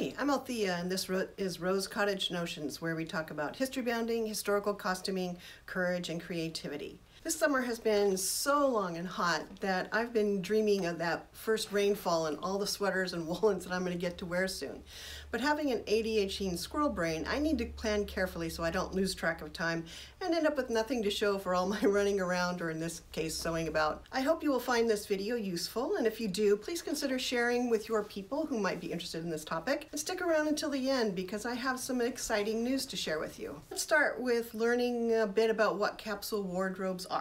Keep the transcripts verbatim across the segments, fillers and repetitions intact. Hi, I'm Althea, and this is Rose Cottage Notions, where we talk about history bounding, historical costuming, courage, and creativity. This summer has been so long and hot that I've been dreaming of that first rainfall and all the sweaters and woolens that I'm going to get to wear soon. But having an A D H D squirrel brain, I need to plan carefully so I don't lose track of time and end up with nothing to show for all my running around, or in this case, sewing about. I hope you will find this video useful, and if you do, please consider sharing with your people who might be interested in this topic. And stick around until the end because I have some exciting news to share with you. Let's start with learning a bit about what capsule wardrobes are.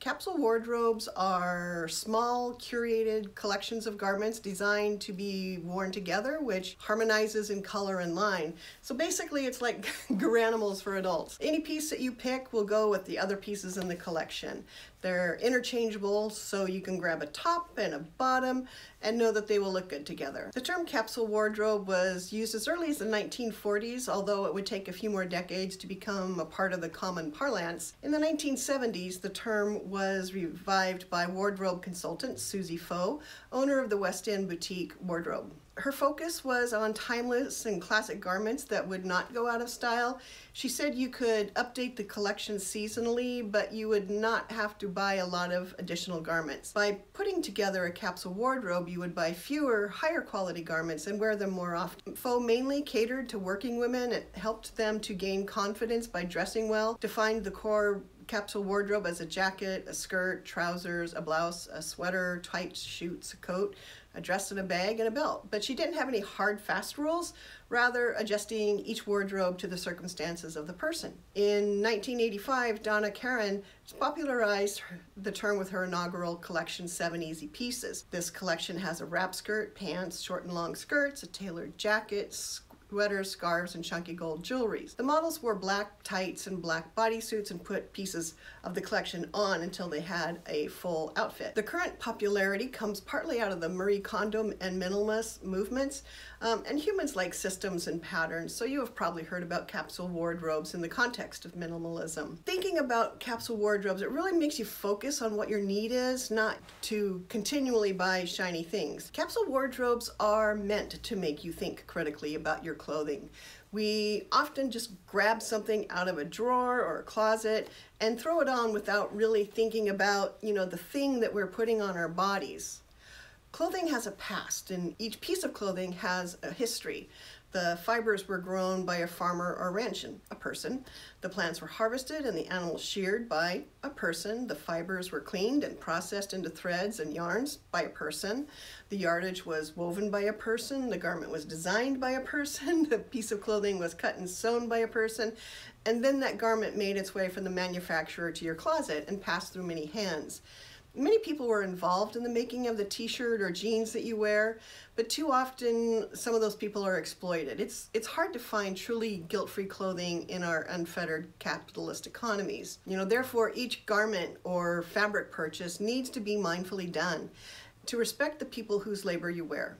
Capsule wardrobes are small, curated collections of garments designed to be worn together, which harmonizes in color and line. So basically it's like Garanimals for adults. Any piece that you pick will go with the other pieces in the collection. They're interchangeable, so you can grab a top and a bottom and know that they will look good together. The term capsule wardrobe was used as early as the nineteen forties, although it would take a few more decades to become a part of the common parlance. In the nineteen seventies, the term was revived by wardrobe consultant Susie Faux, owner of the West End Boutique Wardrobe. Her focus was on timeless and classic garments that would not go out of style. She said you could update the collection seasonally, but you would not have to buy a lot of additional garments. By putting together a capsule wardrobe, you would buy fewer, higher quality garments and wear them more often. Faux mainly catered to working women. It helped them to gain confidence by dressing well, defined the core capsule wardrobe as a jacket, a skirt, trousers, a blouse, a sweater, tights, shoots, a coat, a dress in a bag, and a belt. But she didn't have any hard, fast rules, rather adjusting each wardrobe to the circumstances of the person. In nineteen eighty-five, Donna Karan popularized the term with her inaugural collection, Seven Easy Pieces. This collection has a wrap skirt, pants, short and long skirts, a tailored jacket, sweaters, scarves, and chunky gold jewelries. The models wore black tights and black bodysuits and put pieces of the collection on until they had a full outfit. The current popularity comes partly out of the Marie condom and minimalist movements, um, and humans like systems and patterns, so you have probably heard about capsule wardrobes in the context of minimalism. Thinking about capsule wardrobes, it really makes you focus on what your need is, not to continually buy shiny things. Capsule wardrobes are meant to make you think critically about your clothing. We often just grab something out of a drawer or a closet and throw it on without really thinking about, you know, the thing that we're putting on our bodies. Clothing has a past, and each piece of clothing has a history. The fibers were grown by a farmer or ranch and a person. The plants were harvested and the animals sheared by a person. The fibers were cleaned and processed into threads and yarns by a person. The yardage was woven by a person. The garment was designed by a person. The piece of clothing was cut and sewn by a person. And then that garment made its way from the manufacturer to your closet and passed through many hands. Many people were involved in the making of the t-shirt or jeans that you wear, but too often some of those people are exploited. It's, it's hard to find truly guilt-free clothing in our unfettered capitalist economies. You know, therefore each garment or fabric purchase needs to be mindfully done to respect the people whose labor you wear.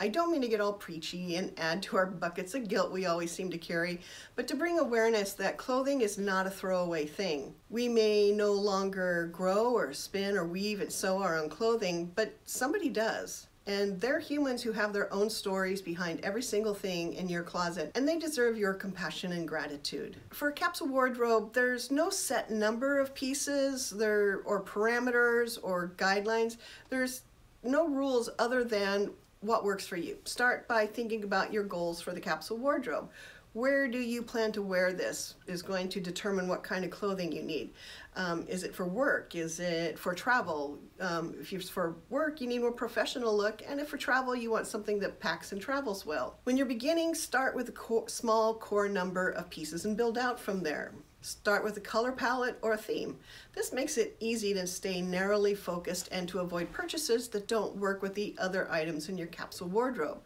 I don't mean to get all preachy and add to our buckets of guilt we always seem to carry, but to bring awareness that clothing is not a throwaway thing. We may no longer grow or spin or weave and sew our own clothing, but somebody does. And they're humans who have their own stories behind every single thing in your closet, and they deserve your compassion and gratitude. For a capsule wardrobe, there's no set number of pieces there, or parameters or guidelines. There's no rules other than what works for you. Start by thinking about your goals for the capsule wardrobe. Where do you plan to wear this is going to determine what kind of clothing you need. Um, is it for work? Is it for travel? Um, if it's for work, you need a more professional look, and if for travel, you want something that packs and travels well. When you're beginning, start with a co- small core number of pieces and build out from there. Start with a color palette or a theme. This makes it easy to stay narrowly focused and to avoid purchases that don't work with the other items in your capsule wardrobe.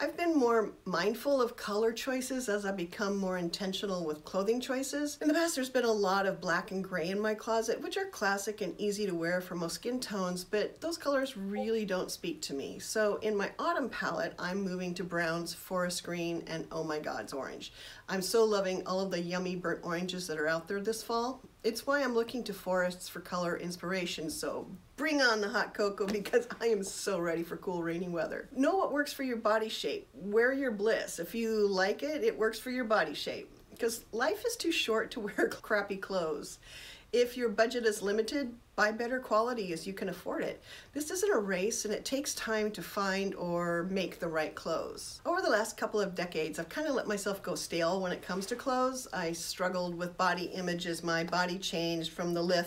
I've been more mindful of color choices as I become more intentional with clothing choices. In the past, there's been a lot of black and gray in my closet, which are classic and easy to wear for most skin tones, but those colors really don't speak to me. So in my autumn palette, I'm moving to browns, forest green, and oh my God's orange. I'm so loving all of the yummy burnt oranges that are out there this fall. It's why I'm looking to forests for color inspiration, so bring on the hot cocoa because I am so ready for cool rainy weather. Know what works for your body shape. Wear your bliss. If you like it, it works for your body shape because life is too short to wear crappy clothes. If your budget is limited, buy better quality as you can afford it. This isn't a race and it takes time to find or make the right clothes. Over the last couple of decades, I've kind of let myself go stale when it comes to clothes. I struggled with body images. My body changed from the lithe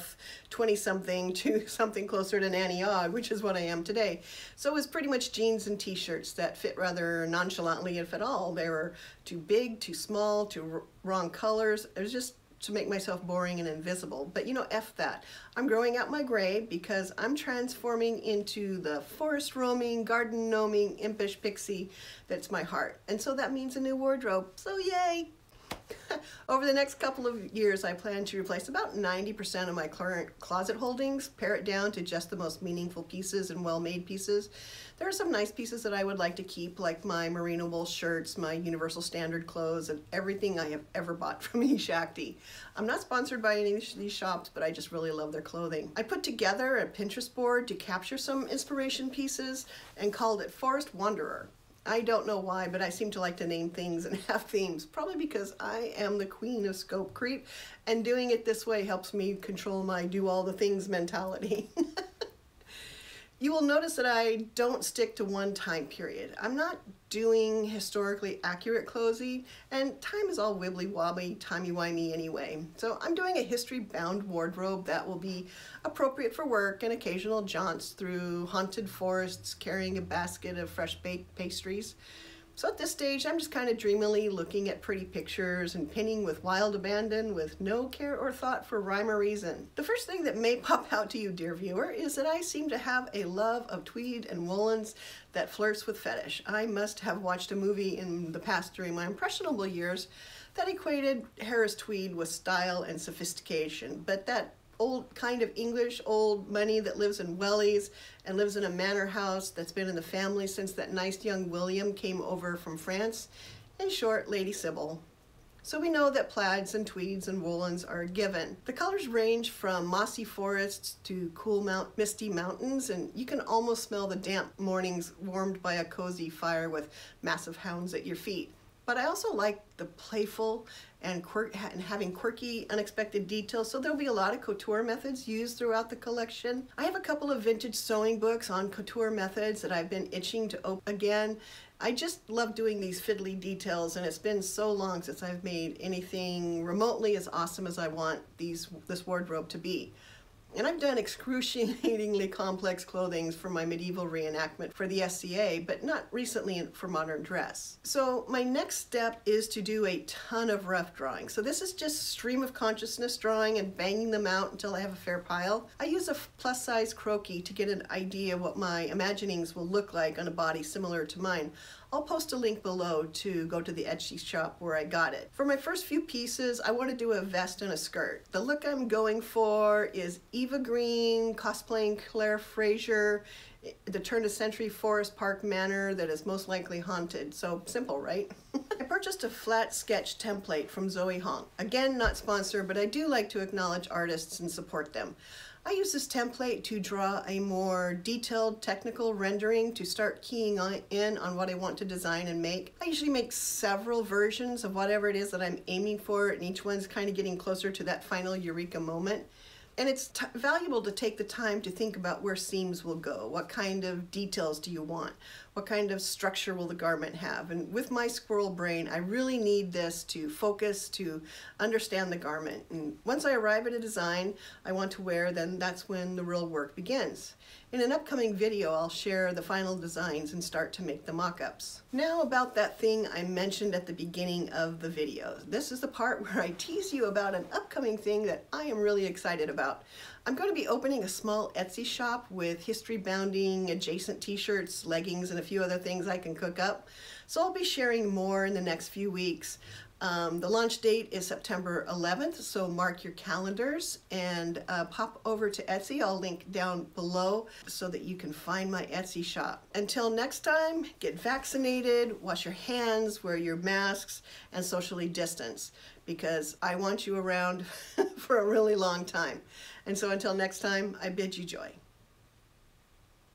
twenty something to something closer to Nanny Og, which is what I am today. So it was pretty much jeans and t-shirts that fit rather nonchalantly, if at all. They were too big, too small, too wrong colors. It was just to make myself boring and invisible, but you know, F that. I'm growing out my gray because I'm transforming into the forest roaming, garden gnoming, impish pixie that's my heart. And so that means a new wardrobe, so yay! Over the next couple of years, I plan to replace about ninety percent of my current closet holdings, pare it down to just the most meaningful pieces and well-made pieces. There are some nice pieces that I would like to keep, like my merino wool shirts, my Universal Standard clothes, and everything I have ever bought from eShakti. I'm not sponsored by any of these shops, but I just really love their clothing. I put together a Pinterest board to capture some inspiration pieces and called it Forest Wanderer. I don't know why, but I seem to like to name things and have themes, probably because I am the queen of scope creep, and doing it this way helps me control my do all the things mentality. You will notice that I don't stick to one time period. I'm not doing historically accurate clothing, and time is all wibbly-wobbly, timey-wimey anyway. So I'm doing a history-bound wardrobe that will be appropriate for work and occasional jaunts through haunted forests, carrying a basket of fresh baked pastries. So at this stage, I'm just kind of dreamily looking at pretty pictures and pinning with wild abandon with no care or thought for rhyme or reason. The first thing that may pop out to you, dear viewer, is that I seem to have a love of tweed and woolens that flirts with fetish. I must have watched a movie in the past during my impressionable years that equated Harris tweed with style and sophistication, but that old kind of English old money that lives in wellies and lives in a manor house that's been in the family since that nice young William came over from France. In short, Lady Sybil. So we know that plaids and tweeds and woolens are a given. The colors range from mossy forests to cool mount misty mountains, and you can almost smell the damp mornings warmed by a cozy fire with massive hounds at your feet. But I also like the playful and, quirk and having quirky, unexpected details, so there'll be a lot of couture methods used throughout the collection. I have a couple of vintage sewing books on couture methods that I've been itching to open again. I just love doing these fiddly details, and it's been so long since I've made anything remotely as awesome as I want these this wardrobe to be. And I've done excruciatingly complex clothings for my medieval reenactment for the S C A, but not recently for modern dress. So my next step is to do a ton of rough drawing. So this is just stream of consciousness drawing and banging them out until I have a fair pile. I use a plus size croquis to get an idea of what my imaginings will look like on a body similar to mine. I'll post a link below to go to the Etsy shop where I got it. For my first few pieces, I want to do a vest and a skirt. The look I'm going for is Eva Green, cosplaying Claire Fraser, the turn-of-century Forest Park manor that is most likely haunted. So simple, right? I purchased a flat sketch template from Zoe Hong. Again, not sponsored, but I do like to acknowledge artists and support them. I use this template to draw a more detailed technical rendering to start keying on, in on what I want to design and make. I usually make several versions of whatever it is that I'm aiming for, and each one's kind of getting closer to that final eureka moment. And it's t valuable to take the time to think about where seams will go. What kind of details do you want? What kind of structure will the garment have? And with my squirrel brain, I really need this to focus, to understand the garment. And once I arrive at a design I want to wear, then that's when the real work begins. In an upcoming video, I'll share the final designs and start to make the mock-ups. Now about that thing I mentioned at the beginning of the video. This is the part where I tease you about an upcoming thing that I am really excited about. I'm going to be opening a small Etsy shop with history bounding, adjacent t-shirts, leggings, and a few other things I can cook up. So I'll be sharing more in the next few weeks. Um, the launch date is September eleventh, so mark your calendars and uh, pop over to Etsy. I'll link down below so that you can find my Etsy shop. Until next time, get vaccinated, wash your hands, wear your masks, and socially distance, because I want you around for a really long time. And so until next time, I bid you joy.